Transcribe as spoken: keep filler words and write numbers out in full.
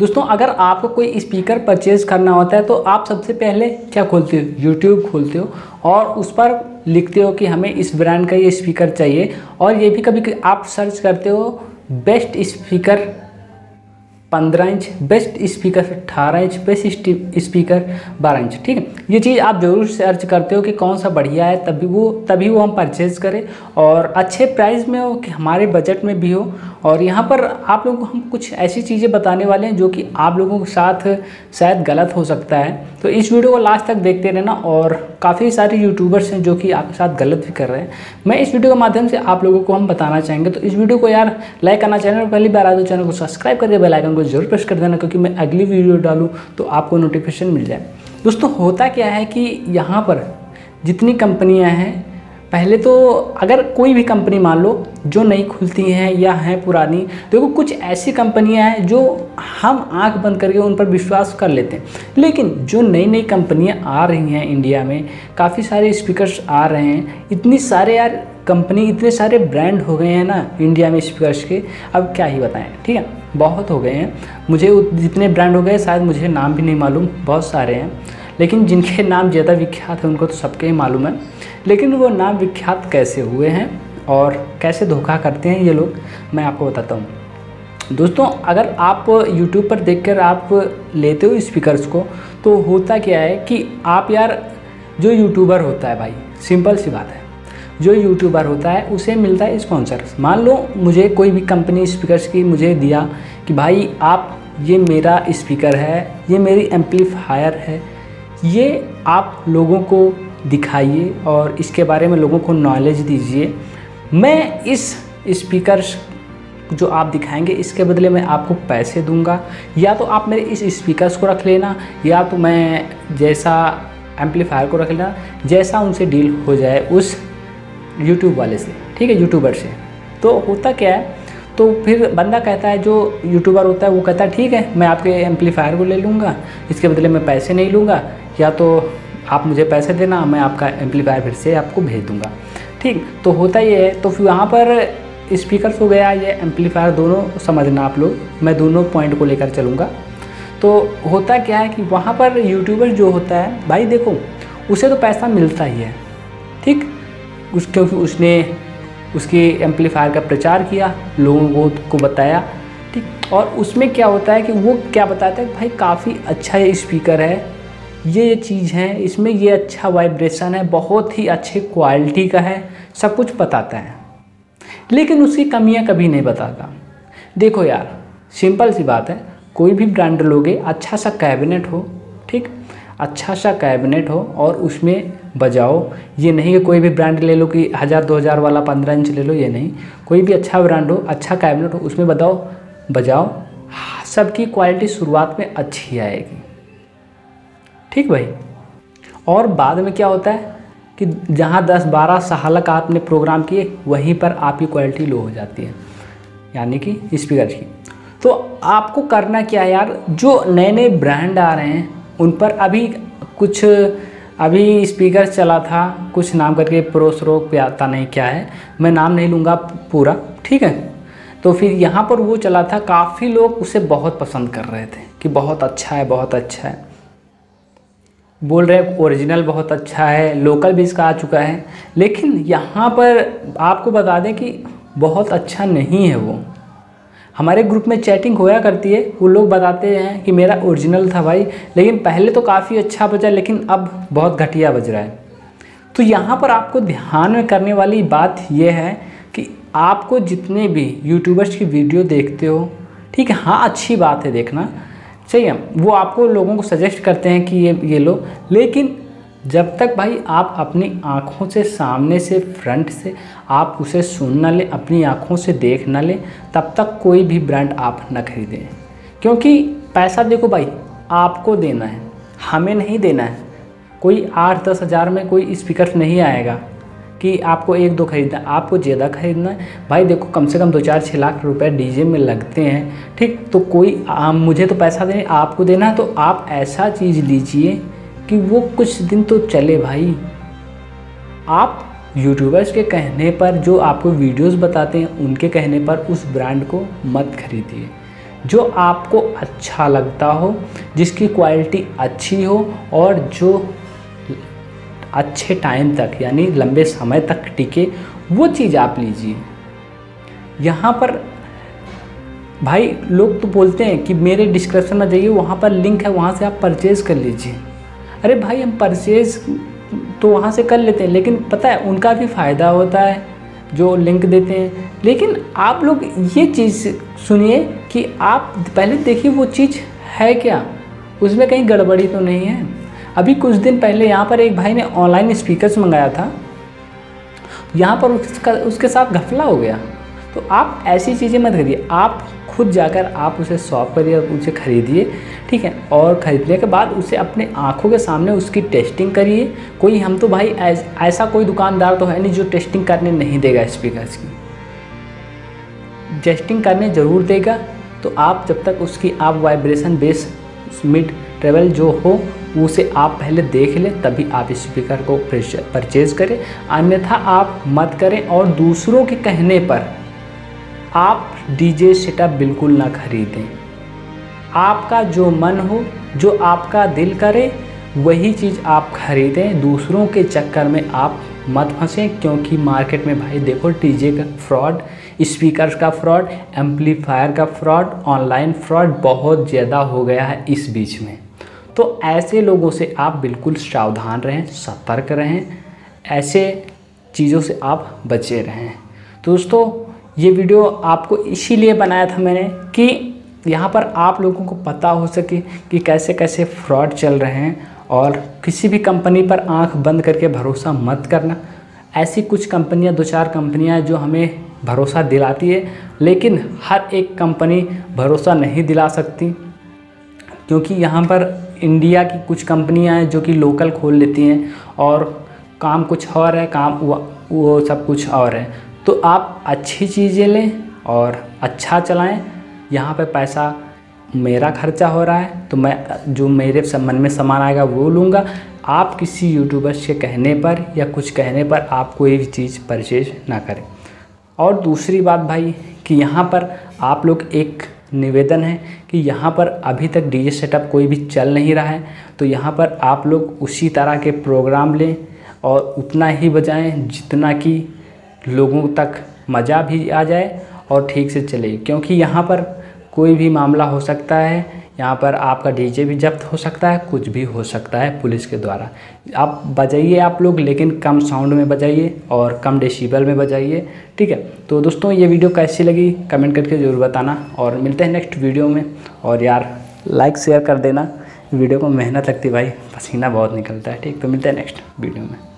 दोस्तों अगर आपको कोई स्पीकर परचेज करना होता है तो आप सबसे पहले क्या खोलते हो, YouTube खोलते हो और उस पर लिखते हो कि हमें इस ब्रांड का ये स्पीकर चाहिए। और ये भी कभी आप सर्च करते हो बेस्ट स्पीकर पंद्रह इंच, बेस्ट स्पीकर अठारह इंच, बेस्ट स्पीकर बारह इंच। ठीक है, ये चीज़ आप ज़रूर सर्च करते हो कि कौन सा बढ़िया है, तभी वो तभी वो हम परचेज़ करें और अच्छे प्राइस में हो कि हमारे बजट में भी हो। और यहाँ पर आप लोगों को हम कुछ ऐसी चीज़ें बताने वाले हैं जो कि आप लोगों के साथ शायद गलत हो सकता है, तो इस वीडियो को लास्ट तक देखते रहना। और काफ़ी सारे यूट्यूबर्स हैं जो कि आपके साथ गलत भी कर रहे हैं, मैं इस वीडियो के माध्यम से आप लोगों को हम बताना चाहेंगे। तो इस वीडियो को यार लाइक करना, चैनल पहली बार आए तो चैनल को सब्सक्राइब करके बेल आइकन को जरूर प्रेस कर देना, क्योंकि मैं अगली वीडियो डालूँ तो आपको नोटिफिकेशन मिल जाए। दोस्तों होता क्या है कि यहाँ पर जितनी कंपनियाँ हैं, पहले तो अगर कोई भी कंपनी मान लो जो नई खुलती हैं या हैं पुरानी, देखो कुछ ऐसी कंपनियां हैं जो हम आंख बंद करके उन पर विश्वास कर लेते हैं। लेकिन जो नई नई कंपनियां आ रही हैं इंडिया में, काफ़ी सारे स्पीकर्स आ रहे हैं, इतनी सारे यार कंपनी, इतने सारे ब्रांड हो गए हैं ना इंडिया में स्पीकर्स के, अब क्या ही बताएं। ठीक है, बहुत हो गए हैं, मुझे जितने ब्रांड हो गए शायद मुझे नाम भी नहीं मालूम, बहुत सारे हैं। लेकिन जिनके नाम ज़्यादा विख्यात है उनको तो सबके ही मालूम है, लेकिन वो नाम विख्यात कैसे हुए हैं और कैसे धोखा करते हैं ये लोग, मैं आपको बताता हूँ। दोस्तों अगर आप YouTube पर देखकर आप लेते हो स्पीकर्स को, तो होता क्या है कि आप यार जो यूट्यूबर होता है, भाई सिंपल सी बात है, जो यूट्यूबर होता है उसे मिलता है स्पॉन्सर। मान लो मुझे कोई भी कंपनी स्पीकर्स की मुझे दिया कि भाई आप, ये मेरा स्पीकर है, ये मेरी एम्पलीफायर है, ये आप लोगों को दिखाइए और इसके बारे में लोगों को नॉलेज दीजिए, मैं इस स्पीकर्स जो आप दिखाएंगे इसके बदले में आपको पैसे दूंगा, या तो आप मेरे इस स्पीकर्स को रख लेना या तो मैं जैसा एम्पलीफायर को रख लेना, जैसा उनसे डील हो जाए उस यूट्यूब वाले से। ठीक है, यूट्यूबर से। तो होता क्या है, तो फिर बंदा कहता है, जो यूट्यूबर होता है वो कहता है ठीक है मैं आपके एम्पलीफायर को ले लूँगा, इसके बदले मैं पैसे नहीं लूँगा, या तो आप मुझे पैसे देना, मैं आपका एम्पलीफायर फिर से आपको भेज दूँगा। ठीक, तो होता ये है। तो फिर वहाँ पर स्पीकर्स हो गया, ये एम्पलीफायर, दोनों समझना आप लोग, मैं दोनों पॉइंट को लेकर चलूँगा। तो होता क्या है कि वहाँ पर यूट्यूबर जो होता है, भाई देखो उसे तो पैसा मिलता ही है, ठीक, उस क्योंकि उसने उसके एम्पलीफायर का प्रचार किया, लोगों को बताया। ठीक, और उसमें क्या होता है कि वो क्या बताता है, भाई काफ़ी अच्छा ये स्पीकर है, ये ये चीज़ है, इसमें ये अच्छा वाइब्रेशन है, बहुत ही अच्छे क्वालिटी का है, सब कुछ बताता है, लेकिन उसकी कमियां कभी नहीं बताता। देखो यार सिंपल सी बात है, कोई भी ब्रांड लोगे, अच्छा सा कैबिनेट हो, ठीक, अच्छा सा कैबिनेट हो और उसमें बजाओ, ये नहीं कि कोई भी ब्रांड ले लो कि हज़ार दो हज़ार वाला पंद्रह इंच ले लो, ये नहीं, कोई भी अच्छा ब्रांड हो, अच्छा कैबिनेट हो, उसमें बताओ बजाओ, सबकी क्वालिटी शुरुआत में अच्छी आएगी, ठीक भाई। और बाद में क्या होता है कि जहाँ दस बारह साल का आपने प्रोग्राम किए, वहीं पर आपकी क्वालिटी लो हो जाती है, यानी कि स्पीकर की। तो आपको करना क्या है यार, जो नए नए ब्रांड आ रहे हैं उन पर, अभी कुछ अभी स्पीकर चला था कुछ नाम करके, प्रोसरो पता नहीं क्या है, मैं नाम नहीं लूँगा पूरा, ठीक है। तो फिर यहाँ पर वो चला था, काफ़ी लोग उसे बहुत पसंद कर रहे थे कि बहुत अच्छा है, बहुत अच्छा है, बोल रहे हैं ओरिजिनल बहुत अच्छा है, लोकल भी इसका आ चुका है, लेकिन यहाँ पर आपको बता दें कि बहुत अच्छा नहीं है। वो हमारे ग्रुप में चैटिंग होया करती है, वो लोग बताते हैं कि मेरा ओरिजिनल था भाई, लेकिन पहले तो काफ़ी अच्छा बजा, लेकिन अब बहुत घटिया बज रहा है। तो यहाँ पर आपको ध्यान में करने वाली बात यह है कि आपको जितने भी यूट्यूबर्स की वीडियो देखते हो, ठीक है, हाँ अच्छी बात है, देखना चाहिए, वो आपको लोगों को सजेस्ट करते हैं कि ये ये लो, लेकिन जब तक भाई आप अपनी आँखों से, सामने से, फ्रंट से आप उसे सुन ना लें, अपनी आँखों से देख ना लें, तब तक कोई भी ब्रांड आप ना खरीदें। क्योंकि पैसा देखो भाई आपको देना है, हमें नहीं देना है। कोई आठ दस हज़ार में कोई स्पीकर नहीं आएगा कि आपको एक दो खरीदना, आपको ज़्यादा खरीदना है भाई। देखो कम से कम दो चार छः लाख रुपए डीजे में लगते हैं, ठीक, तो कोई आ, मुझे तो पैसा देने, आपको देना है, तो आप ऐसा चीज़ लीजिए कि वो कुछ दिन तो चले भाई। आप यूट्यूबर्स के कहने पर, जो आपको वीडियोस बताते हैं उनके कहने पर उस ब्रांड को मत खरीदिए। जो आपको अच्छा लगता हो, जिसकी क्वालिटी अच्छी हो और जो अच्छे टाइम तक यानी लंबे समय तक टिके, वो चीज़ आप लीजिए। यहाँ पर भाई लोग तो बोलते हैं कि मेरे डिस्क्रिप्शन में जाइए, वहाँ पर लिंक है, वहाँ से आप परचेज़ कर लीजिए। अरे भाई, हम परचेज़ तो वहाँ से कर लेते हैं, लेकिन पता है उनका भी फ़ायदा होता है जो लिंक देते हैं। लेकिन आप लोग ये चीज़ सुनिए कि आप पहले देखिए वो चीज़ है क्या, उसमें कहीं गड़बड़ी तो नहीं है। अभी कुछ दिन पहले यहाँ पर एक भाई ने ऑनलाइन स्पीकर्स मंगाया था, यहाँ पर उसका उसके साथ घपला हो गया। तो आप ऐसी चीज़ें मत करिए, आप खुद जाकर आप उसे शॉप करिए, उसे खरीदिए, ठीक है। और ख़रीदने के बाद उसे अपने आँखों के सामने उसकी टेस्टिंग करिए। कोई हम तो भाई ऐस, ऐसा कोई दुकानदार तो है नहीं जो टेस्टिंग करने नहीं देगा स्पीकर्स की, टेस्टिंग करने ज़रूर देगा। तो आप जब तक उसकी आप वाइब्रेशन बेस मिड ट्रेवल जो हो उसे आप पहले देख लें, तभी आप स्पीकर को परचेज़ करें, अन्यथा आप मत करें। और दूसरों के कहने पर आप डीजे सेटअप बिल्कुल ना खरीदें। आपका जो मन हो, जो आपका दिल करे, वही चीज़ आप खरीदें। दूसरों के चक्कर में आप मत फंसें, क्योंकि मार्केट में भाई देखो डीजे का फ्रॉड, स्पीकर्स का फ्रॉड, एम्पलीफायर का फ्रॉड, ऑनलाइन फ्रॉड बहुत ज़्यादा हो गया है इस बीच में। तो ऐसे लोगों से आप बिल्कुल सावधान रहें, सतर्क रहें, ऐसे चीज़ों से आप बचे रहें। तो दोस्तों, ये वीडियो आपको इसीलिए बनाया था मैंने कि यहाँ पर आप लोगों को पता हो सके कि कैसे कैसे फ्रॉड चल रहे हैं, और किसी भी कंपनी पर आंख बंद करके भरोसा मत करना। ऐसी कुछ कंपनियाँ, दो चार कंपनियाँ जो हमें भरोसा दिलाती है, लेकिन हर एक कंपनी भरोसा नहीं दिला सकती, क्योंकि यहाँ पर इंडिया की कुछ कंपनियां हैं जो कि लोकल खोल लेती हैं और काम कुछ और है, काम वो सब कुछ और है। तो आप अच्छी चीज़ें लें और अच्छा चलाएं। यहाँ पे पैसा मेरा खर्चा हो रहा है, तो मैं जो मेरे मन में सामान आएगा वो लूँगा। आप किसी यूट्यूबर्स के कहने पर या कुछ कहने पर आप कोई भी चीज़ परचेज ना करें। और दूसरी बात भाई कि यहाँ पर आप लोग, एक निवेदन है कि यहाँ पर अभी तक डीजे सेटअप कोई भी चल नहीं रहा है, तो यहाँ पर आप लोग उसी तरह के प्रोग्राम लें और उतना ही बजाएं जितना कि लोगों तक मज़ा भी आ जाए और ठीक से चले, क्योंकि यहाँ पर कोई भी मामला हो सकता है। यहाँ पर आपका डीजे भी जब्त हो सकता है, कुछ भी हो सकता है पुलिस के द्वारा। आप बजाइए आप लोग, लेकिन कम साउंड में बजाइए और कम डेसिबल में बजाइए, ठीक है। तो दोस्तों, ये वीडियो कैसी लगी कमेंट करके ज़रूर बताना, और मिलते हैं नेक्स्ट वीडियो में। और यार लाइक शेयर कर देना, वीडियो को मेहनत लगती भाई, पसीना बहुत निकलता है, ठीक। तो मिलते हैं नेक्स्ट वीडियो में।